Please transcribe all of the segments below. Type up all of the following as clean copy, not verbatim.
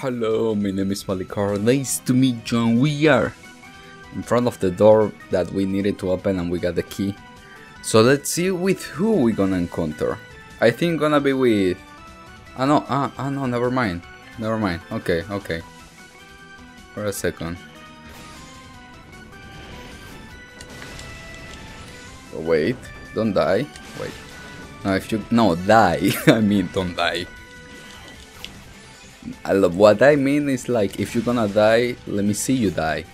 Hello, my name is Malik Card. Nice to meet you. And we are in front of the door that we needed to open, and we got the key. So let's see with who we're gonna encounter. I think gonna be with... no, never mind. Never mind. Okay, okay. For a second. Oh, wait, don't die. Wait. No, if you... No, die. I mean, don't die. What I mean is, like, if you're gonna die, let me see you die.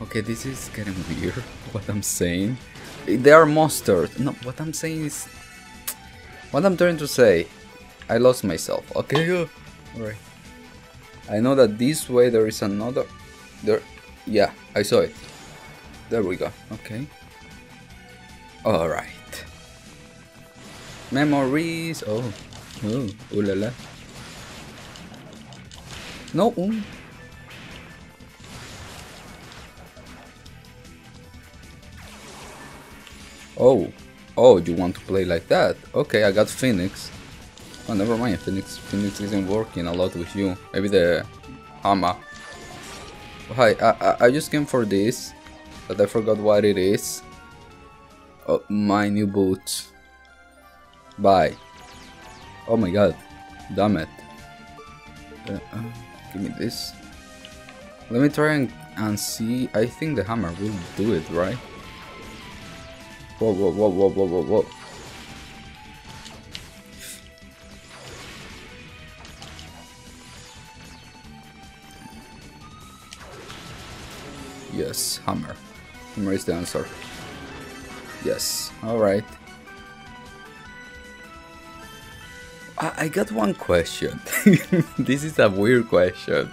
Okay, this is getting weird, what I'm saying. They are monsters. No, what I'm saying is... What I'm trying to say, I lost myself. Okay, alright. I know that this way there is another... There... Yeah, I saw it. There we go, okay. Alright. Memories. Oh, oh, ooh la la. No. Oh, oh, you want to play like that? Okay, I got Phoenix. Oh, never mind. Phoenix isn't working a lot with you. Maybe the hammer. Hi, I just came for this, but I forgot what it is. Oh, my new boots. Bye. Oh my god, damn it. Give me this. Let me try and see. I think the hammer will do it, right? Whoa, whoa, whoa, whoa, whoa, whoa, whoa. Yes, hammer. Hammer is the answer. Yes, alright. I got one question. This is a weird question,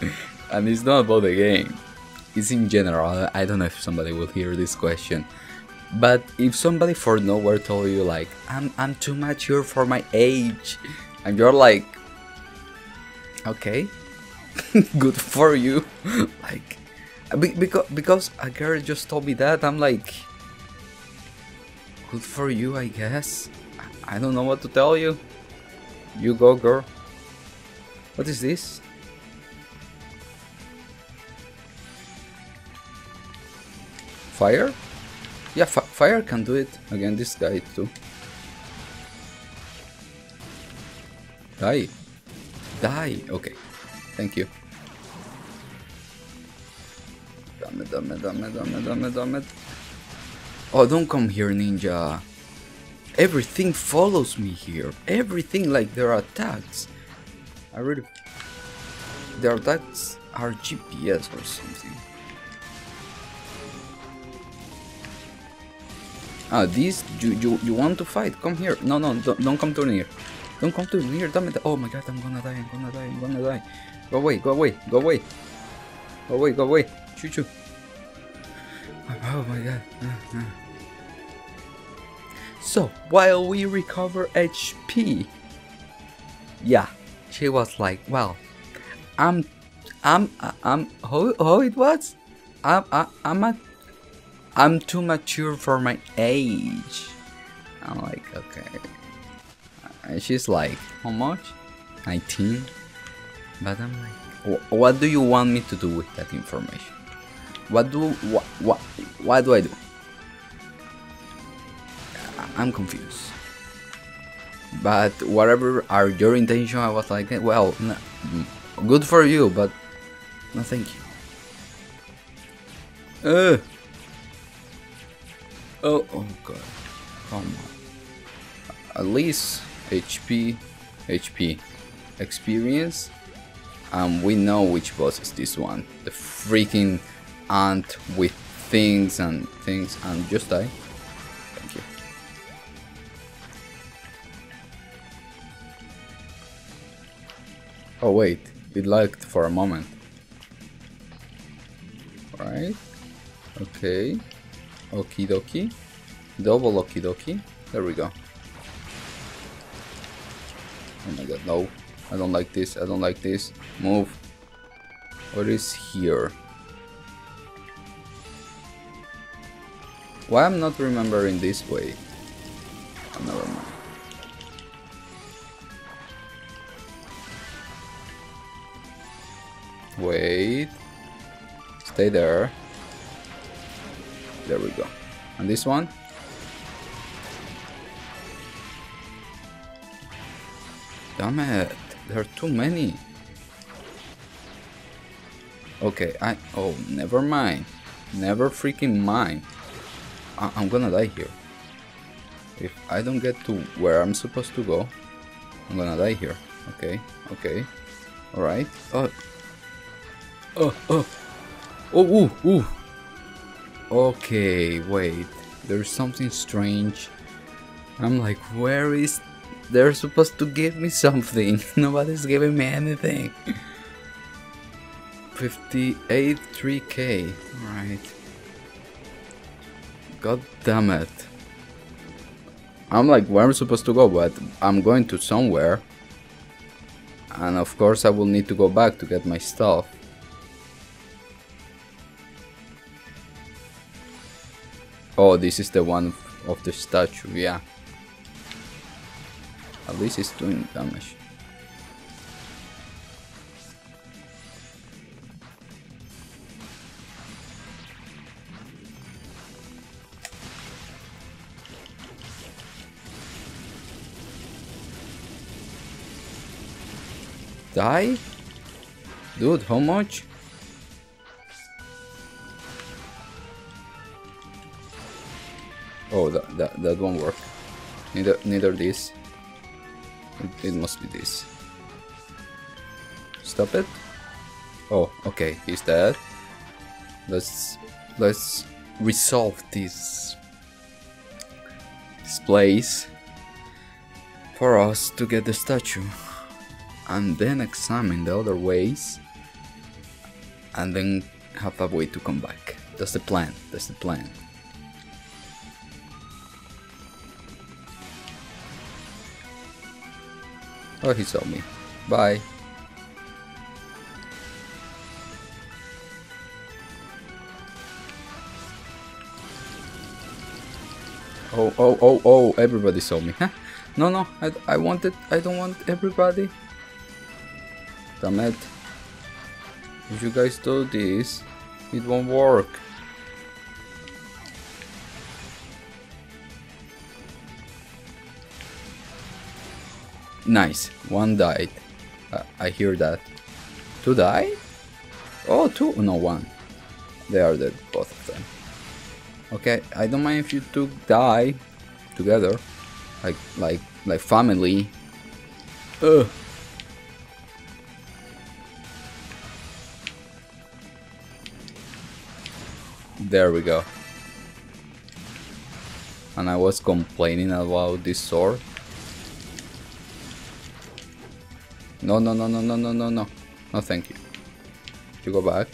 and it's not about the game. It's in general. I don't know if somebody will hear this question, but if somebody for nowhere told you, like, I'm too mature for my age, and you're like, okay, good for you, like, because a girl just told me that, I'm like, good for you, I guess. I don't know what to tell you. You go, girl. What is this? Fire? Yeah, fire can do it. Again, this guy too. Die. Die. Okay. Thank you. Damn it, damn it, damn it, damn it, damn it, damn it. Oh, don't come here, ninja. Everything follows me here. Everything, like their attacks. I really... Their attacks are GPS or something. Ah, these... You want to fight? Come here. No, no, don't come too near. Don't come too near, damn it. Oh my god, I'm gonna die, I'm gonna die, I'm gonna die. Go away, go away, go away. Go away, go away. Choo choo. Oh my god. So, while we recover HP, yeah, she was like, well, I'm too mature for my age. I'm like, okay. And she's like, how much? 19? But I'm like, what do you want me to do with that information? What do I do? I'm confused. But whatever are your intention, I was like, well, no, good for you, but no thank you. Oh, oh god. Come on. At least HP, experience, and we know which boss is this one. The freaking ant with things and things, and just die. Thank you. Oh wait, it lagged for a moment. Alright. Okay. Okie dokie. Double okie dokie. There we go. Oh my god, no. I don't like this, I don't like this. Move. What is here? Why I'm not remembering this way? Oh, never mind. Wait. Stay there. There we go. And this one. Damn it. There are too many. Okay, oh, never mind. Never freaking mind. I'm gonna die here. If I don't get to where I'm supposed to go, I'm gonna die here. Okay, okay. Alright. Okay, wait. There's something strange. I'm like, where is... They're supposed to give me something. Nobody's giving me anything. 58 3k. Alright. God damn it. I'm like, where am I supposed to go? But I'm going to somewhere. And of course I will need to go back to get my stuff. Oh, this is the one of the statue, yeah. At least it's doing damage. Die? Dude, how much? Oh, that won't work. Neither this. It must be this. Stop it. Oh, okay, he's dead. Let's resolve this place for us to get the statue, and then examine the other ways, and then have a way to come back. That's the plan. That's the plan. Oh, he saw me. Bye. Oh, everybody saw me. Huh? No, I don't want everybody. Damn it. If you guys do this, it won't work. Nice, one died. I hear that. Two died? Oh, two? No, one. They are dead, both of them. Okay, I don't mind if you two die together, like family. Ugh. There we go. And I was complaining about this sword. No. No, thank you. You go back.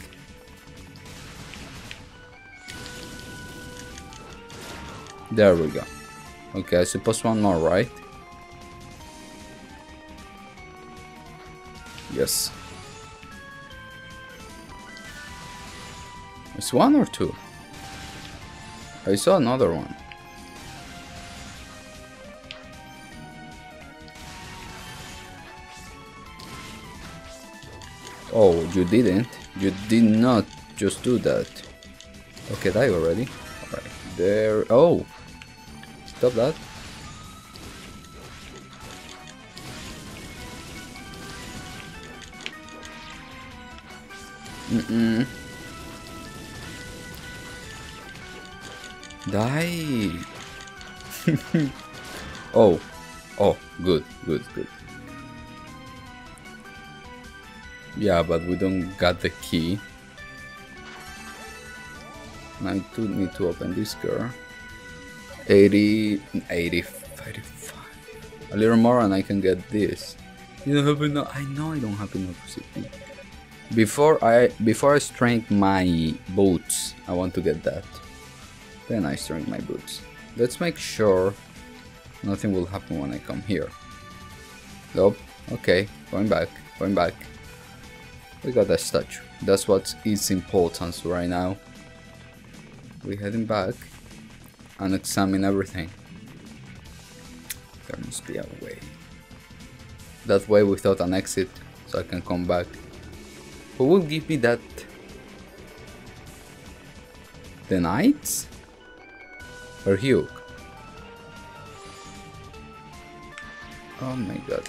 There we go. Okay, I suppose one more, right? Yes. It's one or two? I saw another one. Oh, you didn't. You did not just do that. Okay, die already. Alright, there. Oh! Stop that. Mm-mm. Die! Oh, good. Yeah, but we don't got the key. I do need to open this girl. 80, 85. A little more and I can get this. You don't have enough. I know I don't have enough CP. Before I strength my boots, I want to get that. Then I strength my boots. Let's make sure nothing will happen when I come here. Nope. Okay, going back. We got that statue. That's what is important right now. We're heading back and examine everything. There must be a way. That way without an exit, so I can come back. Who will give me that? The Knights? Or Hugh? Oh my god.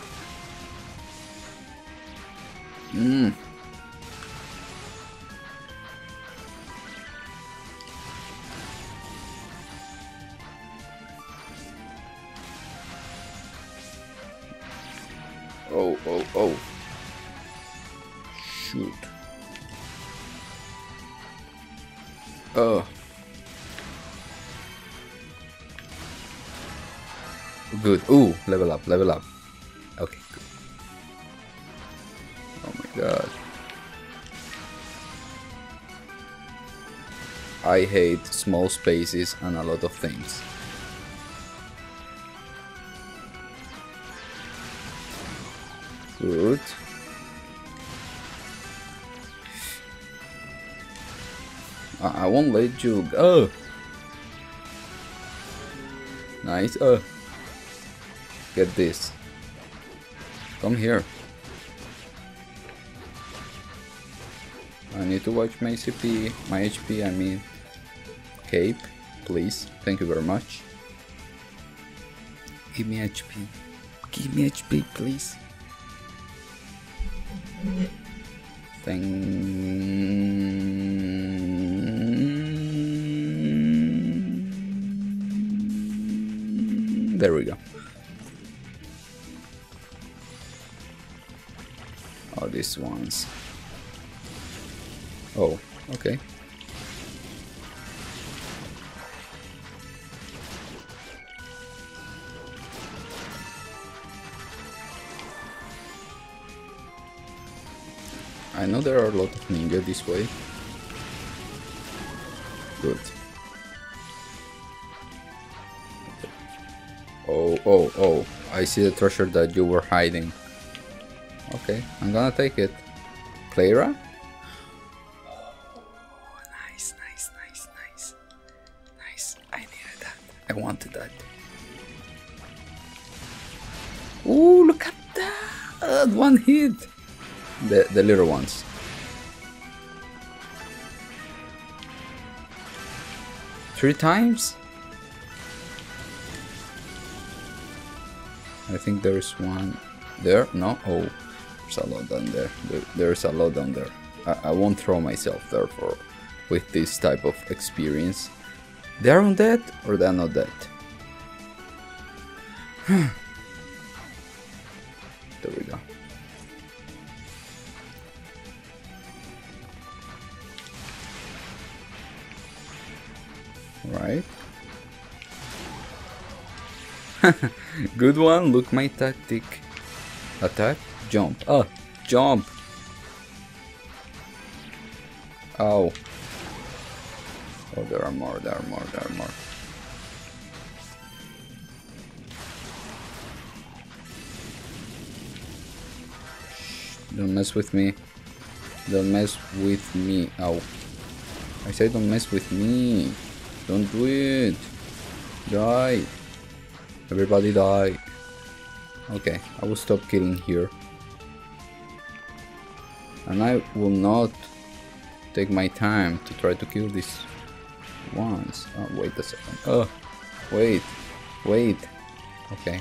Oh. Shoot. Oh. Good. Ooh, level up. Okay, good. Oh my god. I hate small spaces and a lot of things. Good. I won't let you go. Nice. Get this. Come here. I need to watch my CP, my HP, I mean. Cape, please. Thank you very much. Give me HP. Give me HP, please. There we go. Oh, these ones. Oh, okay. I know there are a lot of ninja this way. Good. Oh. I see the treasure that you were hiding. Okay, I'm gonna take it. Playra? Oh, nice. I needed that. I wanted that. Ooh, look at that! One hit! The little ones. Three times? I think there is one there. No? Oh, there's a lot down there. There's a lot down there. I won't throw myself there for with this type of experience. They are undead or they are not dead? There we go. Right. Good one. Look my tactic. Attack. Jump. Oh, jump. Ow. Oh, there are more. Shh, don't mess with me. Ow. I said don't mess with me. Don't do it. Die. Everybody die. Okay, I will stop killing here. And I will not take my time to try to kill these ones. Oh, wait a second. Oh, wait. Okay.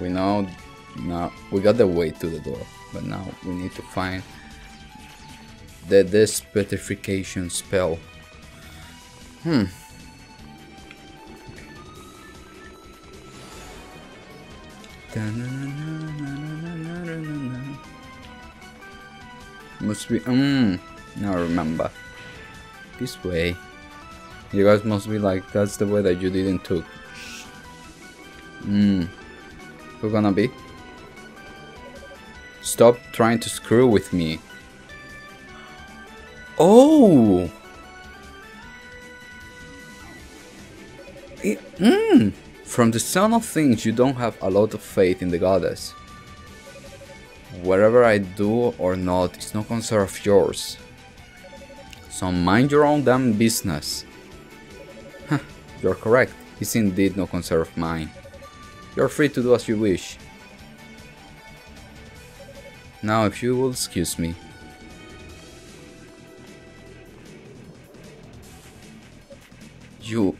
We know now we got the way to the door, but now we need to find the despetrification spell. Must be now I remember. This way. You guys must be like, that's the way that you didn't took. Who gonna be? Stop trying to screw with me. Oh! From the sound of things, you don't have a lot of faith in the goddess. Whatever I do or not, it's no concern of yours. So mind your own damn business. You're correct. It's indeed no concern of mine. You're free to do as you wish. Now if you will excuse me. You...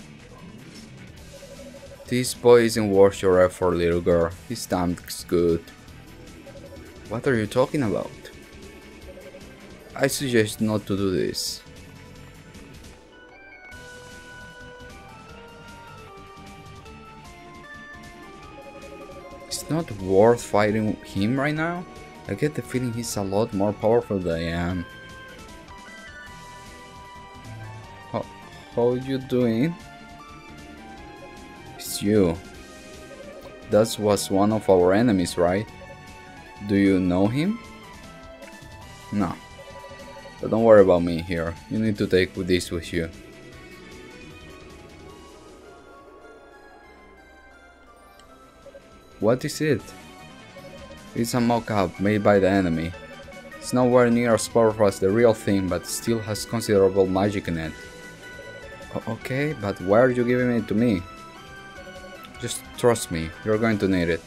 This boy isn't worth your effort, little girl. His stomach's good. What are you talking about? I suggest not to do this. It's not worth fighting him right now. I get the feeling he's a lot more powerful than I am. How are you doing? It's you. That was one of our enemies, right? Do you know him? No. But don't worry about me here. You need to take this with you. What is it? It's a mock-up made by the enemy. It's nowhere near as powerful as the real thing, but still has considerable magic in it. Okay, but why are you giving it to me? Just trust me, you're going to need it.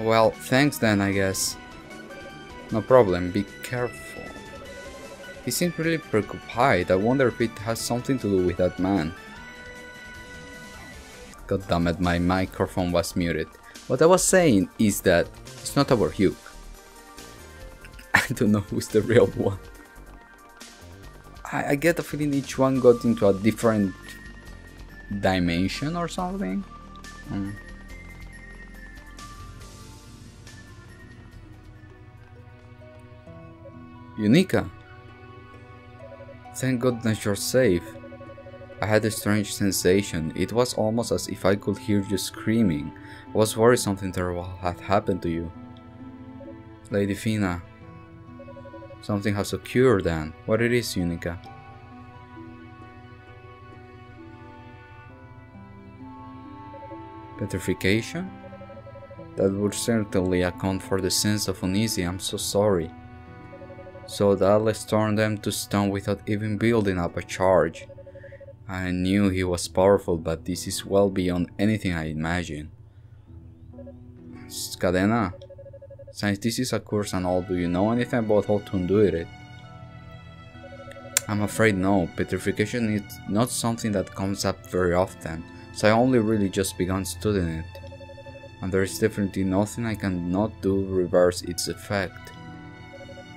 Well, thanks then, I guess. No problem, be careful. He seems really preoccupied. I wonder if it has something to do with that man. God damn it, my microphone was muted. What I was saying is that it's not our Hugh. I don't know who's the real one. I get the feeling each one got into a different dimension or something. Yunika! Thank goodness you're safe. I had a strange sensation. It was almost as if I could hear you screaming. I was worried something terrible had happened to you. Lady Fina. Something has occurred then. What it is, Yunika? Petrification? That would certainly account for the sense of uneasy. I'm so sorry. So the Atlas turned them to stone without even building up a charge. I knew he was powerful, but this is well beyond anything I imagined. Kadena, since this is a curse and all, do you know anything about how to undo it? I'm afraid no. Petrification is not something that comes up very often, so I only really just begun studying it. And there is definitely nothing I cannot do to reverse its effect.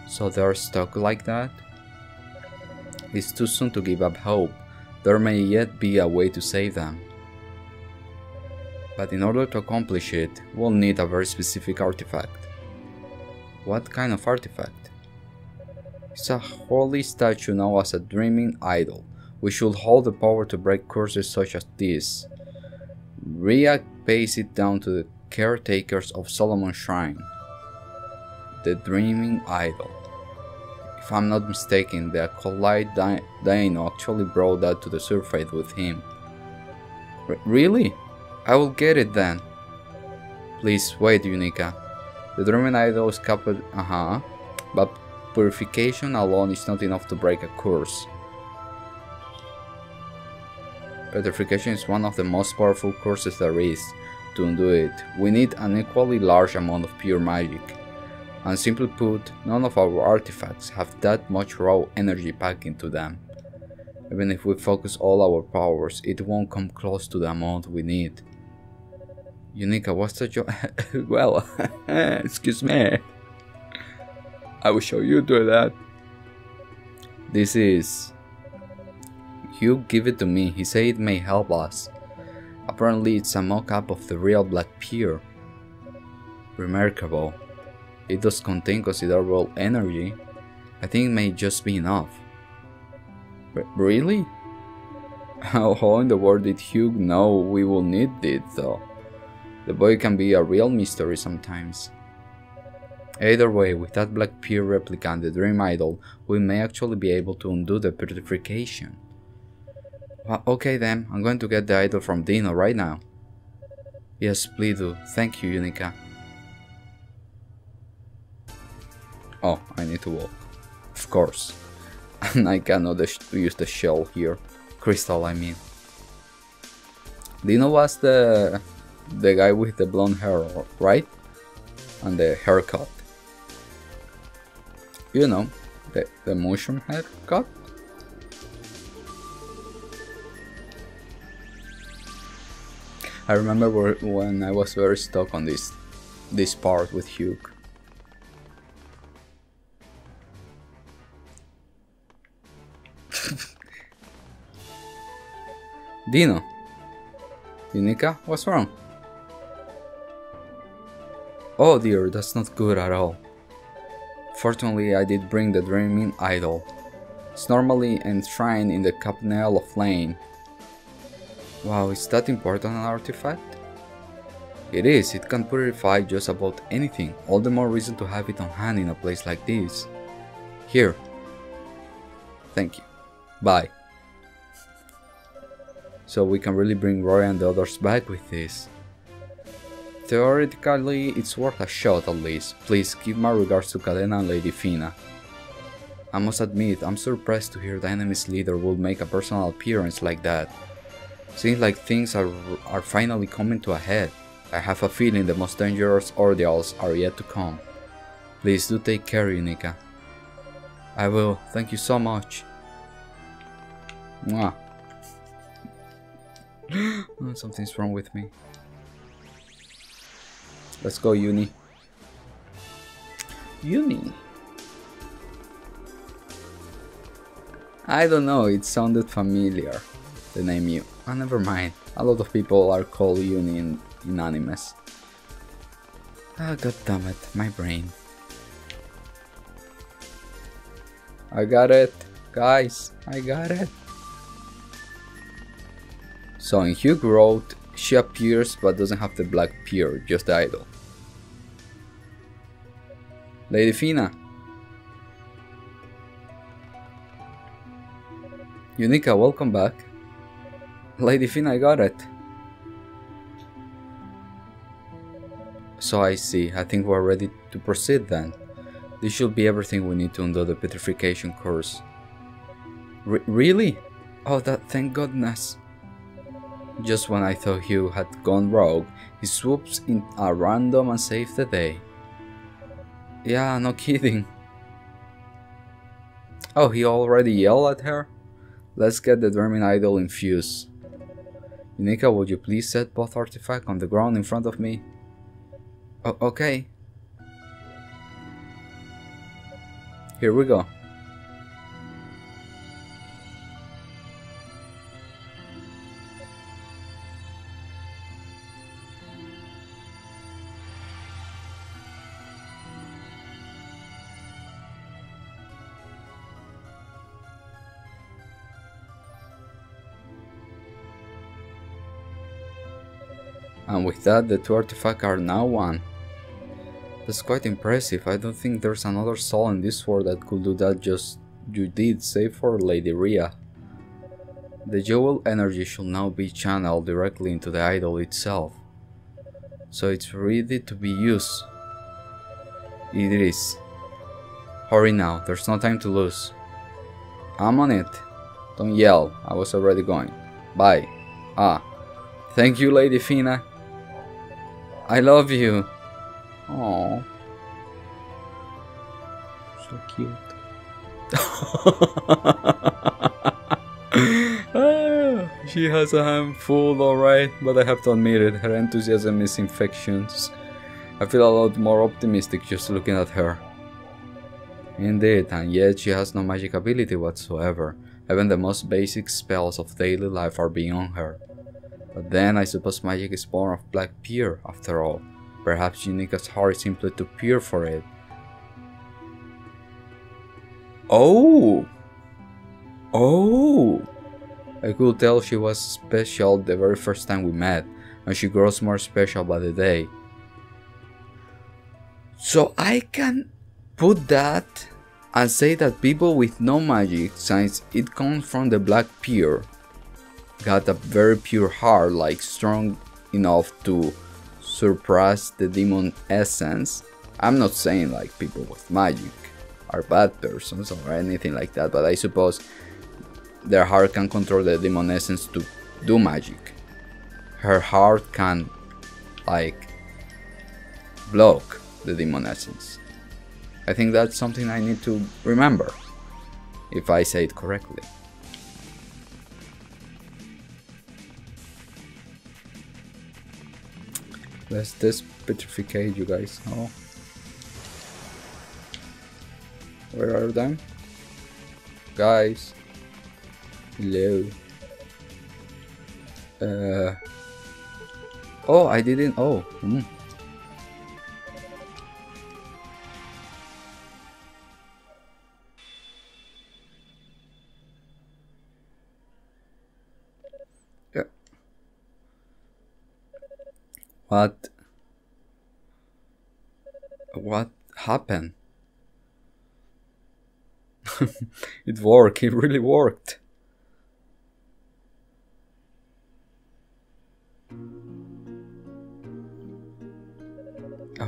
So they are stuck like that? It's too soon to give up hope. There may yet be a way to save them. But in order to accomplish it, we'll need a very specific artifact. What kind of artifact? It's a holy statue known as a Dreaming Idol, which should hold the power to break curses such as this. Ria pays it down to the caretakers of Solomon's Shrine. The Dreaming Idol. If I'm not mistaken, the acolyte Dino actually brought that to the surface with him. Really? I will get it then. Please wait, Yunika. The Dreaming Idol is capable, but purification alone is not enough to break a curse. Petrification is one of the most powerful curses there is. To undo it, we need an equally large amount of pure magic. And simply put, none of our artifacts have that much raw energy packed into them. Even if we focus all our powers, it won't come close to the amount we need. Yunika, what's the joke? Well, excuse me. I will show you do that. This is... Hugh gave it to me. He said it may help us. Apparently it's a mock-up of the real Black Pier. Remarkable. It does contain considerable energy. I think it may just be enough. Really? How in the world did Hugh know we will need it though? The boy can be a real mystery sometimes. Either way, with that Black Pier replica and the Dream Idol, we may actually be able to undo the petrification. Well, okay then, I'm going to get the idol from Dino right now. Yes, please do. Thank you, Yunika. Oh, I need to walk. Of course. And I cannot use the shell here. Crystal, I mean. Dino was the the guy with the blonde hair, right? And the haircut. You know, the mushroom haircut. I remember when I was very stuck on this part with Hugh. Dino, Yunika, what's wrong? Oh dear, that's not good at all. Fortunately, I did bring the Dreaming Idol. It's normally enshrined in the Capnail of Lane. Wow, is that important an artifact? It is, it can purify just about anything, all the more reason to have it on hand in a place like this. Here. Thank you. Bye. So we can really bring Rory and the others back with this. Theoretically, it's worth a shot at least. Please, give my regards to Kadena and Lady Fina. I must admit, I'm surprised to hear the enemy's leader would make a personal appearance like that. Seems like things are finally coming to a head. I have a feeling the most dangerous ordeals are yet to come. Please do take care, Yunika. I will, thank you so much. Mwah. Something's wrong with me. Let's go, Yuni. Yuni? I don't know, it sounded familiar. The name you. Oh, never mind. A lot of people are called Yuni in animes. Ah, oh, goddammit, my brain. I got it, guys. I got it. So in Hugh Road, she appears but doesn't have the Black Pier, just the idol. Lady Fina. Yunika, welcome back. Lady Fina, I got it. So I see, I think we're ready to proceed then. This should be everything we need to undo the petrification curse. Really? Oh, that, thank goodness. Just when I thought Hugh had gone rogue, he swoops in a random and saves the day. Yeah, no kidding. Oh, he already yelled at her? Let's get the Dreaming Idol infused. Yunika, would you please set both artifacts on the ground in front of me? Okay. Here we go. And with that, the two artifacts are now one. That's quite impressive. I don't think there's another soul in this world that could do that just you did, save for Radiaria. The jewel energy should now be channeled directly into the idol itself. So it's ready to be used. It is. Hurry now, there's no time to lose. I'm on it. Don't yell, I was already going. Bye. Ah. Thank you, Lady Fina. I love you. Oh, so cute. She has a handful, alright, but I have to admit it, her enthusiasm is infectious. I feel a lot more optimistic just looking at her. Indeed, and yet she has no magic ability whatsoever. Even the most basic spells of daily life are beyond her. But then I suppose magic is born of Black Pier, after all. Perhaps Yunika's heart is simply too pure for it. Oh! Oh! I could tell she was special the very first time we met, and she grows more special by the day. So I can put that and say that people with no magic, since it comes from the Black Pier, got a very pure heart, like strong enough to surpass the demon essence. I'm not saying like people with magic are bad persons or anything like that, but I suppose their heart can control the demon essence to do magic. Her heart can like block the demon essence. I think that's something I need to remember, if I say it correctly. Let's despetrificate you guys now. Where are them? Guys. Hello. Oh, I didn't. Oh. Mm. Yeah. What? What happened? It worked. It really worked.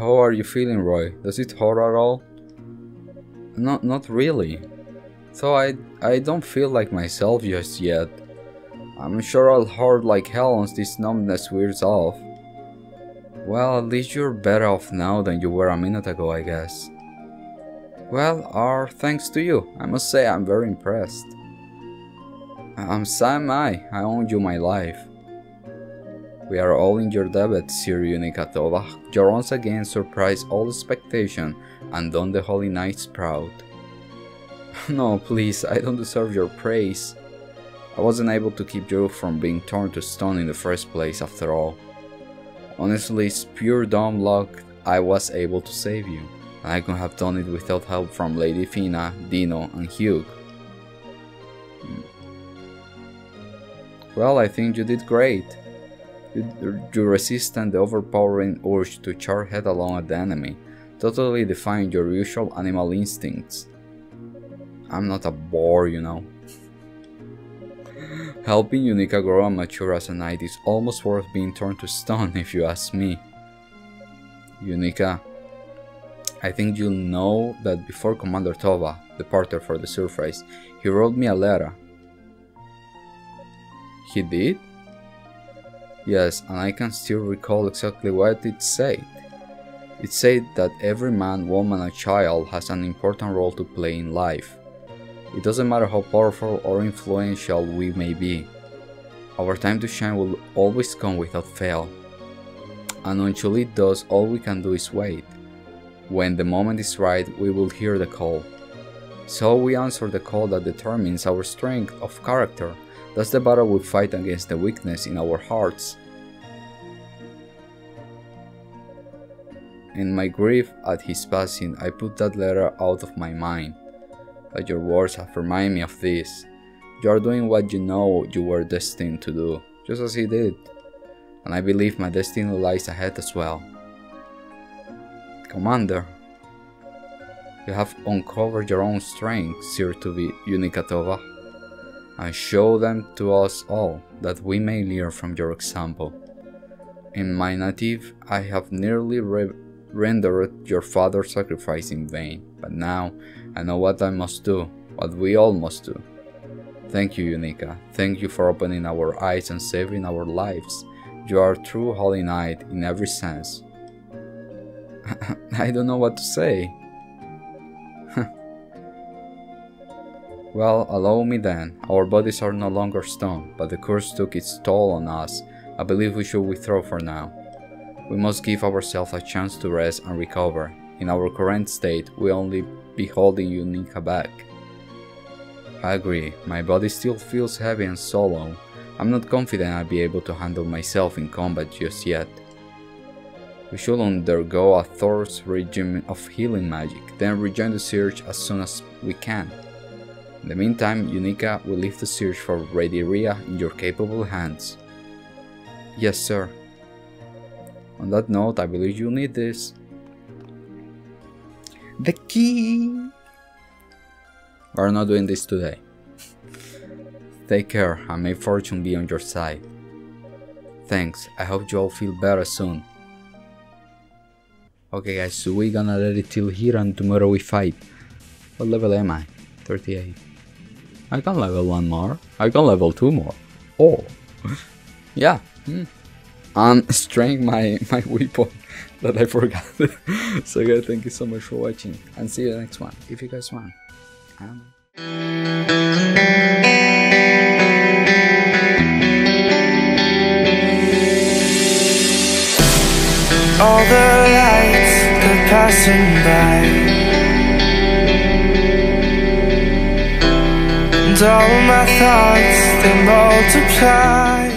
How are you feeling, Roy? Does it hurt at all? Not really. So I don't feel like myself just yet. I'm sure I'll hurt like hell once this numbness wears off. Well, at least you're better off now than you were a minute ago, I guess. Well, our thanks to you. I must say I'm very impressed. I'm Sam. I owe you my life. We are all in your debt, Sir Yunika. You once again surprised all expectation and done the Holy Knights proud. No, please, I don't deserve your praise. I wasn't able to keep you from being turned to stone in the first place, after all. Honestly, it's pure dumb luck I was able to save you, and I could have done it without help from Lady Fina, Dino, and Hugh. Well, I think you did great. You resisted the overpowering urge to charge headlong at the enemy, totally defying your usual animal instincts. I'm not a boar, you know. Helping Yunika grow and mature as a knight is almost worth being turned to stone, if you ask me. Yunika, I think you'll know that before Commander Toba departed for the surface, he wrote me a letter. He did? Yes, and I can still recall exactly what it said. It said that every man, woman and child has an important role to play in life. It doesn't matter how powerful or influential we may be. Our time to shine will always come without fail. And until it does, all we can do is wait. When the moment is right, we will hear the call. So we answer the call that determines our strength of character. That's the battle we fight against the weakness in our hearts. In my grief at his passing, I put that letter out of my mind. But your words have reminded me of this. You are doing what you know you were destined to do, just as he did. And I believe my destiny lies ahead as well. Commander, you have uncovered your own strength, Sir to be Yunika Toba, and show them to us all, that we may learn from your example. In my native, I have nearly rendered your father's sacrifice in vain, but now I know what I must do, what we all must do. Thank you, Yunika. Thank you for opening our eyes and saving our lives. You are a true holy knight in every sense. I don't know what to say. Well, allow me then. Our bodies are no longer stone, but the curse took its toll on us. I believe we should withdraw for now. We must give ourselves a chance to rest and recover. In our current state, we only be holding Yunika back. I agree, my body still feels heavy and solo. I'm not confident I'll be able to handle myself in combat just yet. We should undergo a thorough regime of healing magic, then rejoin the siege as soon as we can. In the meantime, Yunika, we leave the search for Radiaria in your capable hands. Yes, sir. On that note, I believe you need this. The key! We're not doing this today. Take care, and may fortune be on your side. Thanks, I hope you all feel better soon. Okay guys, so we're gonna let it till here, and tomorrow we fight. What level am I? 38. I can level 1 more. I can level 2 more. Oh, yeah. I'm straying my weapon that I forgot. So guys, thank you so much for watching, and see you in the next one, if you guys want. I don't know. All the lights are passing by, and all my thoughts, they multiply.